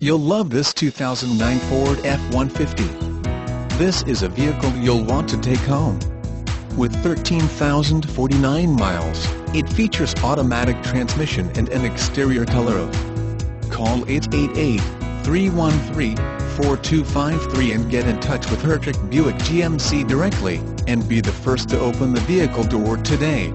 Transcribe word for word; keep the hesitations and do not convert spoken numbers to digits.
You'll love this two thousand nine Ford F one fifty. This is a vehicle you'll want to take home. With thirteen thousand forty-nine miles, it features automatic transmission and an exterior color of. Call eight eight eight, three one three, four two five three and get in touch with Hertrich Buick G M C directly, and be the first to open the vehicle door today.